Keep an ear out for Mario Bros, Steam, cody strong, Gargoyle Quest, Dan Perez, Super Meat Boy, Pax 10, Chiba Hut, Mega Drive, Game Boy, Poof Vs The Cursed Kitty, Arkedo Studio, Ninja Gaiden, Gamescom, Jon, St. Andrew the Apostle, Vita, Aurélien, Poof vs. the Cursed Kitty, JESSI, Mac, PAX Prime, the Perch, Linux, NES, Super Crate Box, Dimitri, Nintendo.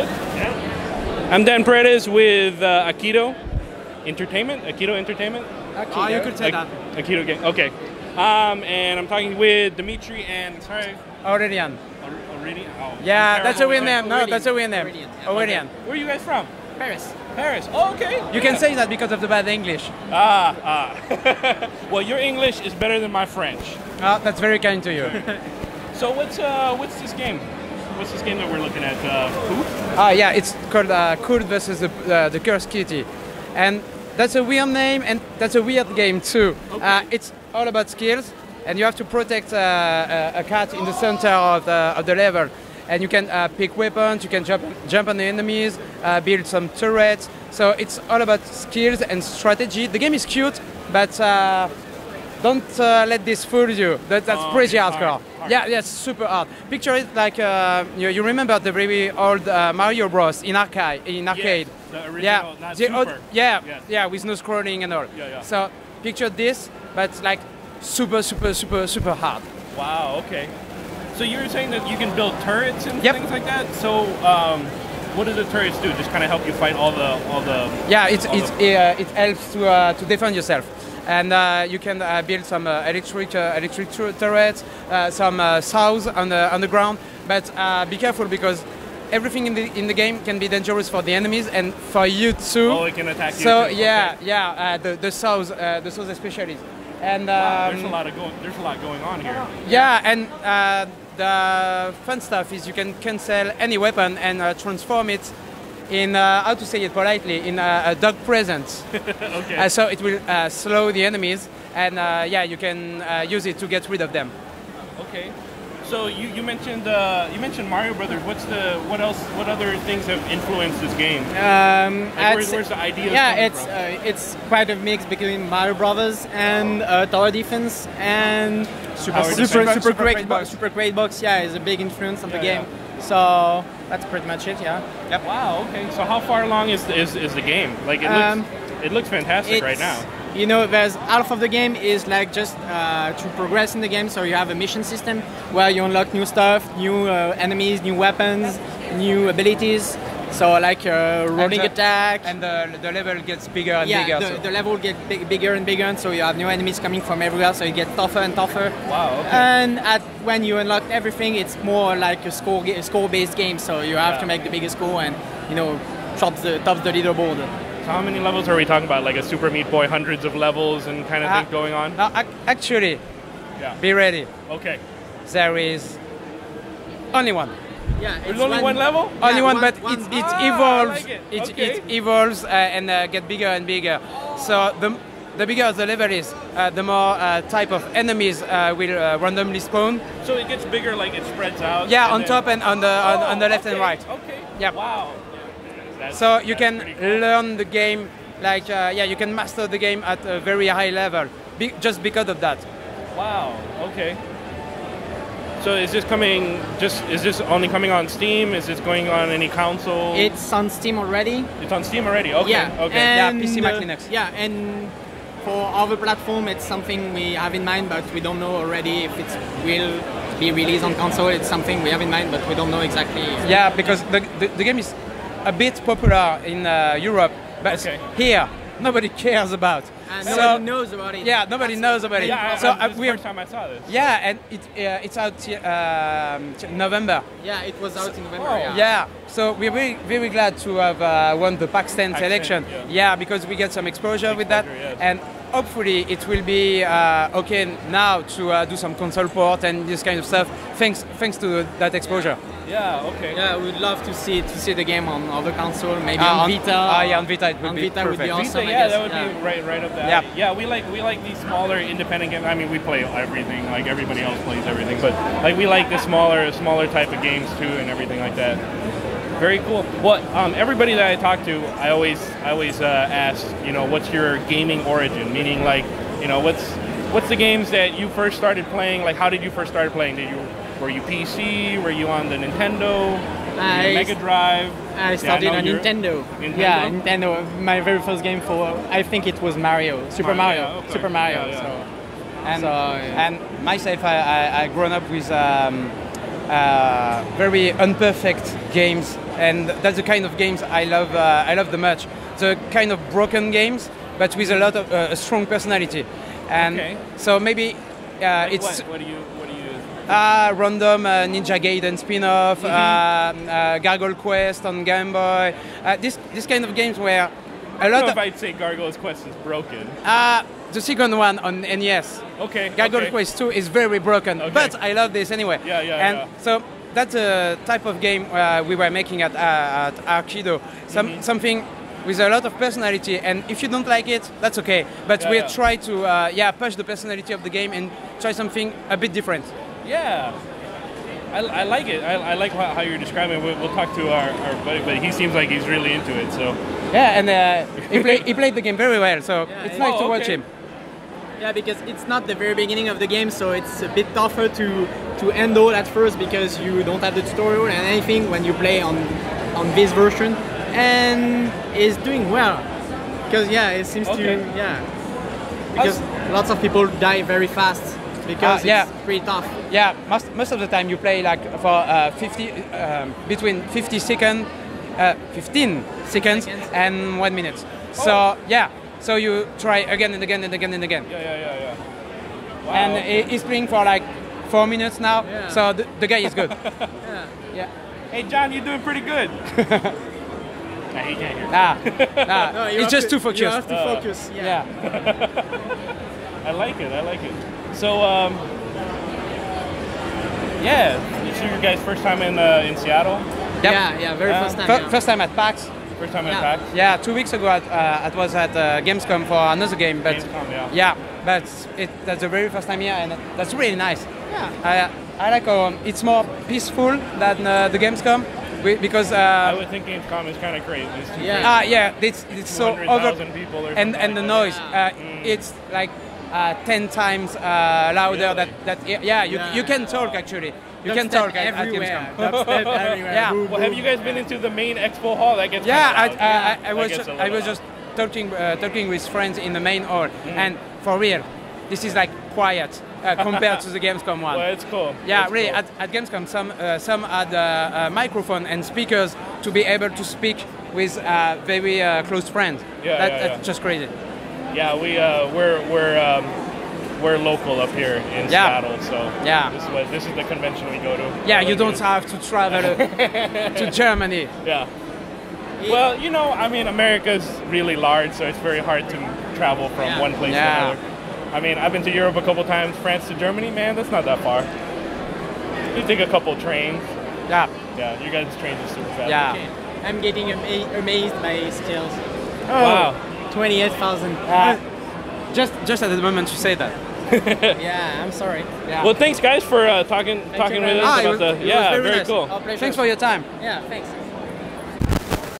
good? Yeah. I'm Dan Perez with Arkedo Entertainment? Oh, you could say that. Arkedo Game, okay. And I'm talking with Dimitri and, sorry? Aurélien. Aurélien? Oh, yeah, that's a weird name. No, that's a weird name. Aurélien. Where are you guys from? Paris. Paris, oh, okay. You can say that because of the bad English. Ah. Well, your English is better than my French. Ah, that's very kind to you. So what's this game? What's this game that we're looking at? Poof? Ah, yeah, it's called Poof vs. the Cursed Kitty. And that's a weird name and that's a weird game too. Okay. It's all about skills and you have to protect a cat in the center of the level. And you can pick weapons, you can jump on the enemies, build some turrets. So it's all about skills and strategy. The game is cute, but don't let this fool you. That's pretty hardcore. Hard. Yeah, it's super hard. Picture it like you remember the very old Mario Bros in arcade. Yes, the original, yeah, not the super. Old, yeah, yes. Yeah, with no scrolling and all. Yeah, yeah. So picture this, but like super hard. Wow. Okay. So you were saying that you can build turrets and things like that. So what do the turrets do? Just kind of help you fight all the. Yeah, it helps to defend yourself, and you can build some electric turrets, some saws on the ground. But be careful because everything in the game can be dangerous for the enemies and for you too. Oh, it can attack you. So the saws especially. And wow, there's a lot going on here. Yeah, and the fun stuff is you can cancel any weapon and transform it in how to say it politely in a dog present. Okay. So it will slow the enemies, and you can use it to get rid of them. Okay. So you mentioned Mario Brothers. What other things have influenced this game? Where's the idea? Yeah, it's quite a mix between Mario Brothers and Tower Defense and Super Crate Box. Super Crate Box, yeah, is a big influence on the game. Yeah. So that's pretty much it. Yeah. Yep. Wow. Okay. So how far along is the game? Like it looks fantastic right now. You know, there's half of the game is like just to progress in the game, so you have a mission system where you unlock new stuff, new enemies, new weapons, new abilities. So like rolling attack. And the level gets bigger and bigger. Yeah, the level gets bigger and bigger, and so you have new enemies coming from everywhere, so you get tougher and tougher. Wow, okay. And when you unlock everything, it's more like a score-based game, so you have to make the biggest score and, you know, top the leaderboard. How many levels are we talking about? Like a Super Meat Boy, hundreds of levels and kind of thing going on? No, actually, be ready. Okay. There is only one. Yeah, it's only one level? Yeah, only one, but it evolves. Like it. It evolves and get bigger and bigger. So the bigger the level is, the more type of enemies will randomly spawn. So it gets bigger, like it spreads out? Yeah, on top and on the left and right. Okay. Yep. Wow. So you can learn the game, like you can master the game at a very high level, just because of that. Wow. Okay. So is this coming? Is this only coming on Steam? Is this going on any console? It's on Steam already. It's on Steam already. Okay. Yeah. Okay. And PC, Mac, Linux. Yeah, and for other platform, it's something we have in mind, but we don't know already if it will be released on console. It's something we have in mind, but we don't know exactly. Yeah, because the game is a bit popular in Europe, but here nobody cares about. And nobody knows about it. Yeah, nobody knows about it. Yeah, so this is the first time I saw this. Yeah, and it's out in November. Yeah, it was out in November. Oh. Yeah, so we're very, very glad to have won the PAX 10 selection. Yeah, because we get some exposure with that, and hopefully it will be okay now to do some console port and this kind of stuff. Thanks to that exposure. Yeah, okay. Yeah, we'd love to see the game on other console, maybe on Vita. On Vita it would be perfect. Would be awesome, Vita, yeah, that would be right up there. Yeah. Yeah, we like these smaller independent games. I mean, we play everything, like everybody else plays everything, but like we like the smaller type of games too and everything like that. Very cool. Well, everybody that I talk to, I always ask, you know, what's your gaming origin? Meaning, like, you know, what's the games that you first started playing? Like, how did you first start playing? Were you PC? Were you on the Nintendo? Mega Drive? I started on Nintendo. Yeah, Nintendo. My very first game I think it was Mario. Super Mario. Okay. Super Mario. Yeah, yeah. And myself, I grown up with very imperfect games and that's the kind of games I love the much. The kind of broken games, but with a lot of a strong personality. And okay. So maybe like it's random Ninja Gaiden spin-off, Gargoyle Quest on Game Boy. This kind of games where a lot. I don't know if I'd say Gargoyle Quest is broken. The second one on NES. Okay. Gargoyle Quest 2 is very broken, but I love this anyway. Yeah, yeah, and so that's a type of game we were making at Arkedo. Something with a lot of personality, and if you don't like it, that's okay. But we try to push the personality of the game and try something a bit different. Yeah. I like it. I like how you're describing it. We'll talk to our buddy, but he seems like he's really into it. So yeah, and he played the game very well. So yeah, it's nice to watch him. Yeah, because it's not the very beginning of the game, so it's a bit tougher to handle at first because you don't have the tutorial and anything when you play on this version. And it's doing well because it seems to because lots of people die very fast. Because it's pretty tough. Yeah, most of the time you play like for 15 seconds and 1 minute. So so you try again and again and again and again. Wow. And he's playing for like 4 minutes now. Yeah. So the guy is good. Hey John, you're doing pretty good. Nah, he can't hear. Nah. No, it's just too focused. You have to focus. I like it. I like it. So, this is your guys' first time in Seattle? Yep. Yeah, first time. First time at PAX. First time at PAX? Yeah, 2 weeks ago I was at Gamescom for another game. But Gamescom, but that's the very first time here, and that's really nice. Yeah. I like how it's more peaceful than the Gamescom. Because I would think Gamescom is kind of crazy. It's so over, and the noise. It's like 10 times louder. Really? You can talk actually. You can talk everywhere. At Gamescom. Everywhere. Well, have you guys been into the main expo hall? That gets I was just talking with friends in the main hall, and for real, this is like quiet compared to the Gamescom one. Well, it's cool. Yeah, it's really cool. At Gamescom, some had a microphone and speakers to be able to speak with very close friends. Yeah, that's just crazy. Yeah, we're local up here in Seattle, so this is the convention we go to. Yeah, you don't have to travel to Germany. Yeah. Well, you know, I mean, America's really large, so it's very hard to travel from one place to another. I mean, I've been to Europe a couple times, France to Germany, man, that's not that far. You take a couple trains. Yeah. Yeah, you guys' trains are super fast. Yeah. Okay. I'm getting amazed by skills. Oh. Wow. 28,000. Just at the moment you say that. I'm sorry. Yeah. Well, thanks guys for talking with us about the. Very nice. Cool. Thanks for your time. Yeah, thanks.